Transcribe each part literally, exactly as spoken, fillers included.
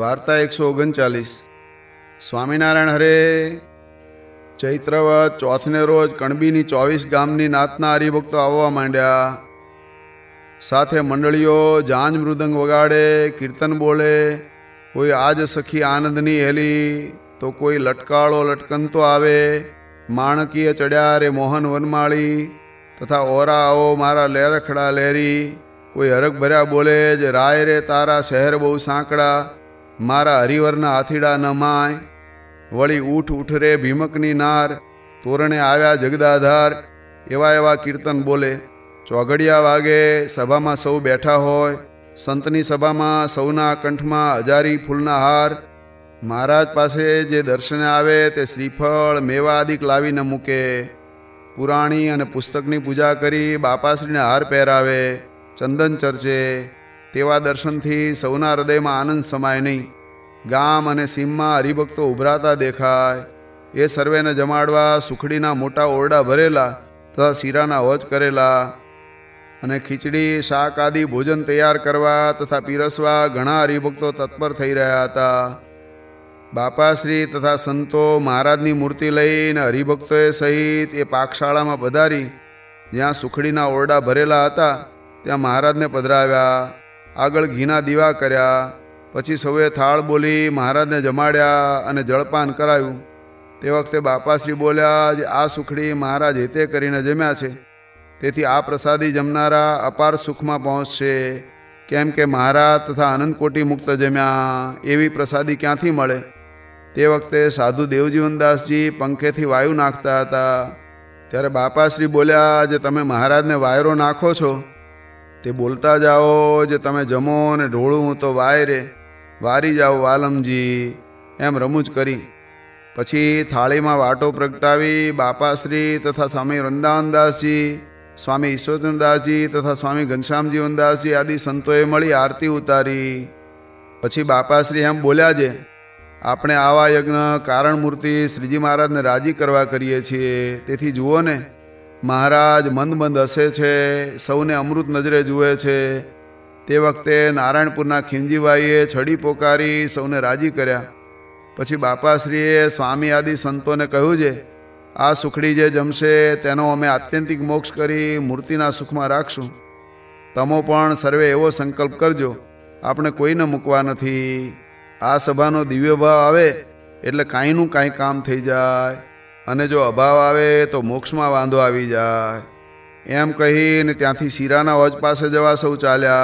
वार्ता एक सौ ओगणचालीस। स्वामीनारायण हरे। चैत्रवत चौथने रोज कणबीनी चौवीस गामनी नातना हरिभक्तो आववा मांड्या। साथे मंडळीओ झांज मृदंग वगाड़े, कीर्तन बोले। कोई आज सखी आनंदनी हेली तो कोई लटकाळो लटकंतो आवे। माणकीय चढ़्या रे मोहन वनमाळी, तथा ओरा आओ मारा लेरखड़ा लेरी। कोई हरक भरा बोले जे राय रे तारा शहर बहु सांकड़ा। मारा हरिवरना हाथीड़ा न माय। वली ऊठ उठ रे भीमकनी नार, तोरणे आव्या जगदाधार। एवा एवा कीर्तन बोले। चौघड़िया वागे, सभा में सौ बैठा होय। संतनी सभा में सौना कंठ में हजारी फूलना हार। महाराज पासे जे दर्शने आवे ते श्रीफल मेवा आदि लावी न मूके। पुराणी अने पुस्तकनी पूजा करी बापाश्रीने हार पहरावे, चंदन चर्चे। तेवा दर्शन थी सौना हृदय में आनंद समाय नहीं। गाम अने सीम में हरिभक्तो उभराता देखाय। ए सर्वेने जमाड़वा सुखड़ीना मोटा ओरडा भरेला तथा सीराना होज करेला। अने खीचड़ी शाक आदि भोजन तैयार करवा तथा पीरसवा घणा हरिभक्तो तत्पर थई रह्या हता। बापाश्री तथा संतो महाराजनी मूर्ति लईने हरिभक्तोए सहित ए पाकशाला में पधारी। ज्यां सुखड़ीना ओरडा भरेला हता त्या महाराज ने पधराव्या। आगळ घीना दीवा कर्या। पछी सौए थाळ बोली महाराज ने जमाड्या अने जलपान कराव्युं। ते वखते बापाश्री बोल्या जे आ सुखड़ी महाराज हेते करीने जम्या छे, तेथी आ प्रसादी जमनारा अपार सुख में पहोंचशे। केम के महाराज तथा आनंदकोटी मुक्त जम्या, एवी प्रसादी क्यांथी मळे। ते वखते साधु देवजीवनदासजी पंखेथी वायु नाखता हता। त्यारे बापाश्री बोल्या जे तमे महाराज ने वायरो नाखो छो ते बोलता जाओ। जे तमे जमो ने ढोळूं तो वाय रे वारी जाओ वालमजी, एम रमूज करी। पछी थाली में वाटो प्रगटावी बापाश्री तथा स्वामी वृंदावनदासजी, स्वामी ईश्वरचंद्रदासजी तथा स्वामी घनश्यामजीवनदासजी आदि संतोए मळी आरती उतारी। पछी बापाश्री एम बोल्या जे आपणे आवा यज्ञ कारण मूर्ति श्रीजी महाराज ने राजी करवा करीए छीए। तेथी जुओ ने महाराज मंद मंद हसे छे, सौने अमृत नजरे जुए छे। ते वखते नारायणपुरना खीमजीबाईए छड़ी पोकारी सौने राजी कर्या। पछी बापाश्रीए स्वामी आदि संतोने कह्युं जे आ सुखड़ी जे जमशे तेनो अमे आत्यंतिक मोक्ष करी मूर्तिना सुखमां राखशुं। तमो पण सर्वे एवो संकल्प करजो, आपणे कोईने मूकवा नथी। आ सभानो दिव्य भाव आवे एटले काईनुं काई काम थई जाय, अने जो अभाव आवे तो मोक्ष में वांधो आवी जाए। एम कहीने त्यांथी सीराना होज पासे जवा सौ चाल्या।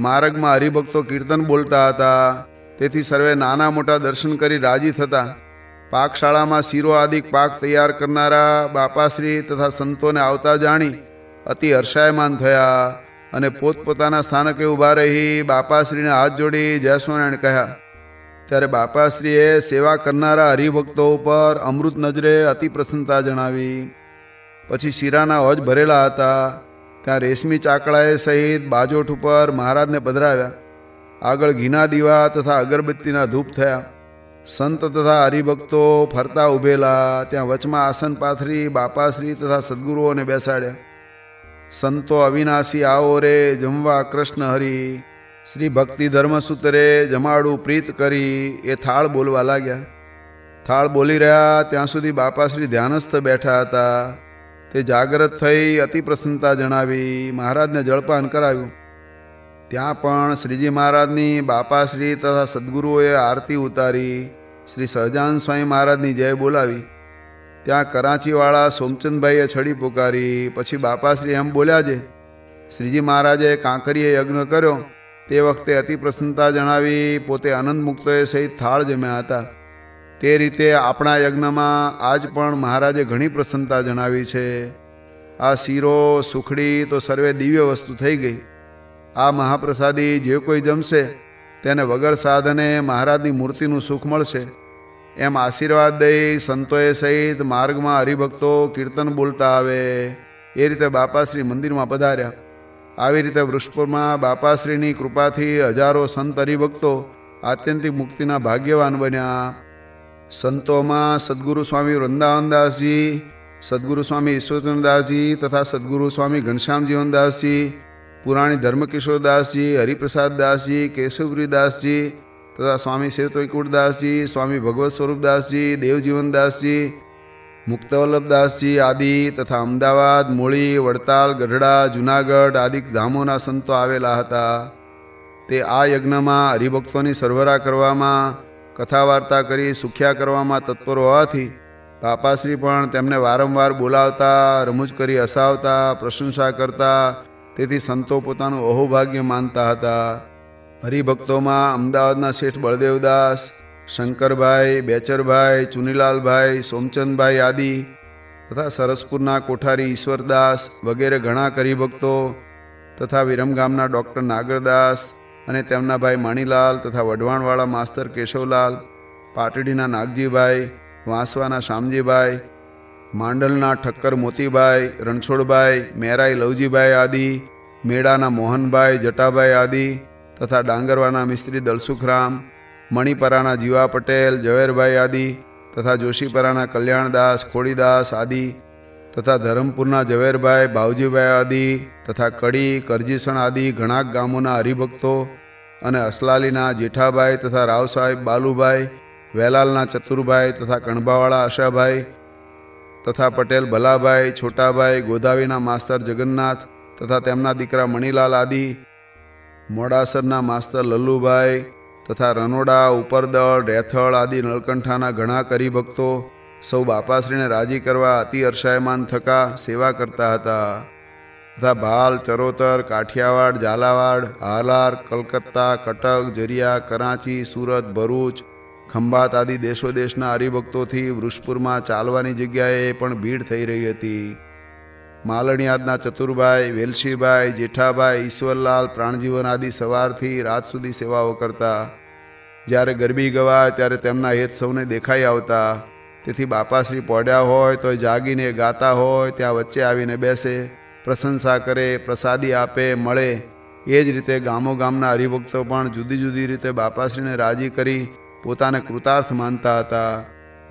मार्ग में हरिभक्तो कीर्तन बोलता हता। तेथी सर्वे नाना मोटा दर्शन करी राजी थता। पाकशाला में सीरो आदि पाक तैयार करनारा बापाश्री तथा संतों ने आवता जाणी अति हर्षायमान थया, अने पोतपोताना स्थानके उभा रही बापाश्री ने हाथ जोड़ी जय स्वामिनारायण कह्या। त्यारे बापाश्रीए सेवा करनारा हरिभक्तों पर अमृत नजरे अति प्रसन्नता जणावी। पछी शीराना होज भरेला हता त्यां रेशमी चाकड़ाए सहित बाजोठ पर महाराज ने पधराव्या। आगळ घीना दीवा तथा अगरबत्तीना धूप थया। संत तथा हरिभक्तों फरता उभेला त्यां वचमां आसन पाथरी बापाश्री तथा सद्गुरुओने बेसाड्या। संतो अविनाशी आओ रे जमवा कृष्ण हरि, श्री भक्ति धर्म सूत्रे जमाड़ू प्रीत करी ए थाल बोलवा लाग्या। थाल बोली रहा त्यां सुधी बापाश्री ध्यानस्थ बैठा था। ते जागृत थई अति प्रसन्नता जणावी। महाराज ने जलपान कराव्युं। त्यां पण श्रीजी महाराजनी बापाश्री तथा सद्गुरुए आरती उतारी। श्री सहजानंद स्वामी महाराजनी जय बोलावी। त्यां कराचीवाळा सोमचंदभाईए छड़ी पुकारी। पछी बापाश्री एम बोल्या जे श्रीजी महाराजे कांकरीए यज्ञ कर्यो ते वखते अति प्रसन्नता जणावी पोते आनंद मुक्तोए सहित थाळ जम्या हता। ते रीते आपणा यज्ञमां आज पण महाराजे घणी प्रसन्नता जणावी छे। आ सीरो सुखड़ी तो सर्वे दिव्य वस्तु थई गई। आ महाप्रसादी जे कोई जमशे तेने वगर साधने महाराजनी मूर्तिनुं सुख मळशे, एम आशीर्वाद दई संतोए सहित मार्गमां हरिभक्तो कीर्तन बोलता आवे। ए रीते बापाश्री मंदिरमां पधार्या। આવી રીતે વૃષપુરમાં બાપાશ્રીની કૃપાથી હજારો સંત હરિભક્તો આત્યંતિક મુક્તિના ભાગ્યવાન બન્યા। સંતોમાં સદ્ગુરુ સ્વામી વૃંદાવનદાસજી, સદ્ગુરુ સ્વામી ઈશ્વરચંદ્રદાસજી તથા સદ્ગુરુ સ્વામી ઘનશ્યામજીવનદાસજી, પુરાણી ધર્મકિશોરદાસજી, હરિપ્રસાદદાસજી, કેશવગીરીદાસજી तथा स्वामी शिवतोयकूटदास जी, स्वामी भगवत स्वरूपदास जी, देवजीवनदास जी, मुक्तवल्लभदास जी आदि तथा अमदावाद, मूळी, वड़ताल, गढ़डा, जूनागढ़ आदि धामों संतो आवेला हता। ते आ यज्ञ में हरिभक्तों सरवरा करवामां, कथावार्ता करी सुख्या करवामां तत्पर होवाथी पापाश्री पण तेमने वारंवार बोलावता, रमूज करी हसावता, प्रशंसा करता, तेथी संतो पोतानुं अहोभाग्य मानता हता। हरिभक्तों में अमदावादना शेठ बलदेवदास, शंकर भाई, बेचर भाई, चुनीलाल भाई, सोमचंद भाई आदि तथा सरसपुरना कोठारी ईश्वरदास वगैरह घणा हरिभक्तों तथा विरमगामना डॉक्टर नागरदास अने तेमना भाई मणिलाल तथा वढवाणवाड़ा मास्तर केशवलाल, पाटडीना नागजीभाई, वांसवाना श्यामजीभाई, मांडलना ठक्कर मोतीभाई, रणछोड़भाई, मेराई लवजीभाई आदि, मेड़ाना मोहनभाई, जटाभाई आदि तथा डांगरवाना मिस्त्री दलसुखराम, मणिपराना जीवा पटेल, जवेरभाई आदि तथा जोशीपराना कल्याणदास, खोड़ीदास आदि तथा धरमपुरना जवेरभाई, भावजीभाई आदि तथा कड़ी, करजीसण आदि घणा गामोना हरिभक्तों अने असलालीना जेठाभाई तथा राव साहेब बालूभाई, वेलालना चतुरभाई तथा कणभावाड़ा आशाभाई तथा पटेल भलाभाई, छोटाभाई, गोदावीना मास्तर जगन्नाथ तथा तेमना दीकरा मणिलाल आदि, मोड़ासरना मास्तर लल्लूभाई तथा रनोड़ा, उपरदल, रेथल आदि नलकंठाना घणा हरिभक्तों सौ बापाश्रीने राजी करवा अति अर्षायमान थका सेवा करता हता। तथा भाल, चरोतर, काठियावाड़, झालावाड़, हालार, कलकत्ता, कटक, जरिया, कराची, सूरत, भरूच, खंभात आदि देशो देशना हरिभक्तों थी वृषपुर में चालवानी जग्याए पण भीड़ थई रही थी। मालणियादना चतुरभाई, वेलशीभाई, जेठाभाई, ईश्वरलाल, प्राणजीवन आदि सवार थी रात सुधी सेवाओ करता। ज्यारे गरबी गवाय त्यारे तेमना हेत सौने देखाई आवता। तेथी बापाश्री पड्या होय तो जागीने गाता होय त्यां वच्चे आवीने बेसे, प्रशंसा करे, प्रसादी आपे, मळे। ए ज रीते गामो गामना हरिभक्तो पण जुदी जुदी रीते बापाश्रीने राजी करी पोताने कृतार्थ मानता हता।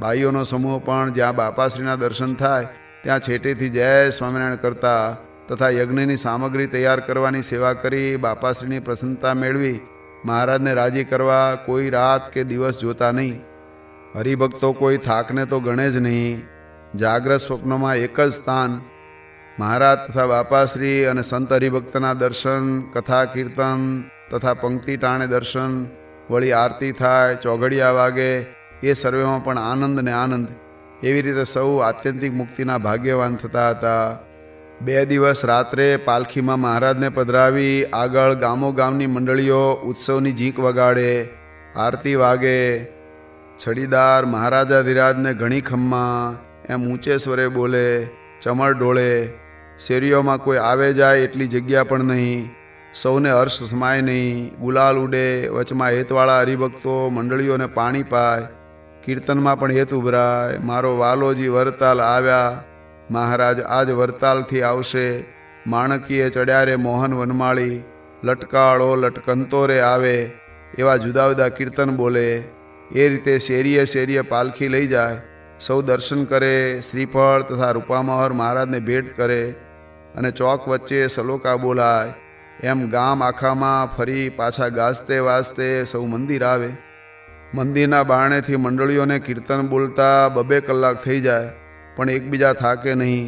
भाईओनो समूह पण ज्यां बापाश्रीना दर्शन थाय त्यां छेटेथी जय स्वामिनारायण करता तथा यज्ञनी सामग्री तैयार करवानी सेवा करी बापाश्रीनी प्रसन्नता मेळवी महाराजने राजी करवा कोई रात के दिवस जोता नहीं। हरिभक्तों कोई थाकने तो गणे ज नहीं। जागृत स्वप्न में एक ज स्थान महाराज तथा बापाश्री अने संत हरिभक्तना दर्शन, कथा कीर्तन तथा पंक्ति टाणे दर्शन, वळी आरती थाय, चौघड़िया वागे, ए सर्वे में पण आनंद ने आनंद। एवी रीते सौ आत्यंतिक मुक्तिना भाग्यवान थता हता। बे दिवस रात्रे पालखी में महाराज ने पधरावी आगळ गामो गामनी मंडळीओ उत्सवनी झींक वगाड़े, आरती वागे, छड़ीदार महाराजाधिराज ने घणी खम्मा एम ऊँचे स्वरे बोले, चमर डोले, शेरीओ में कोई आवे जाए एटली जग्या पण नहीं, सौने हर्ष समाय नहीं, गुलाल उड़े, वच में हेतवाड़ा हरिभक्तों मंडळीओ ने पाणी पाय, कीर्तन में पण हेत उभराय, मारो वालोजी वरताल आव्या, महाराज आज वरताल थी आवशे, माणकीए चढ़्या रे मोहन वनमाळी, लटकाळो लटकंतो रे आवे, एवा जुदा जुदा कीर्तन बोले। ए रीते शेरीए शेरीए पालखी लई जाए, सौ दर्शन करे, श्रीफल तथा रूपामोहर महाराज ने भेंट करे अने चौक वच्चे सलोका बोलाय, एम गाम आखा में फरी पाछा गाजते वाजते सौ मंदिर आवे। मंदिरना बारणे थी मंडळीओ ने कीर्तन बोलता बबे कलाक थई जाए पण एकबीजा थाके नहीं।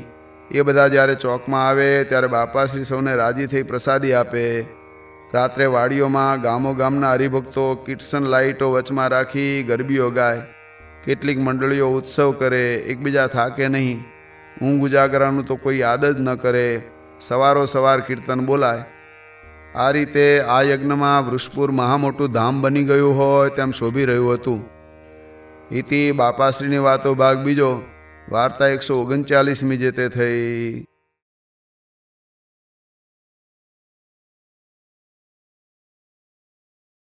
ए बधा ज्यारे चौक में आवे त्यारे बापाश्री सौने राजी थई प्रसादी आपे। रात्रे वाड़ियों में गामो गामना हरिभक्तों किट्सन लाइटों वच में राखी गरबीओ गाय, केटलीक मंडलीओ उत्सव करे, एकबीजा थाके नहीं, ऊँघ उजागरानु तो कोई याद ज न करे, सवारो सवार कीर्तन बोलाय। आ रीते आ यज्ञ में वृषपुर महामोटू धाम बनी गयु होय तेम शोभी रह्यु हतु। इति बापाश्रीनी वातो भाग बीजो वार्ता एक सौ ओगणचालीसमी जेते थई।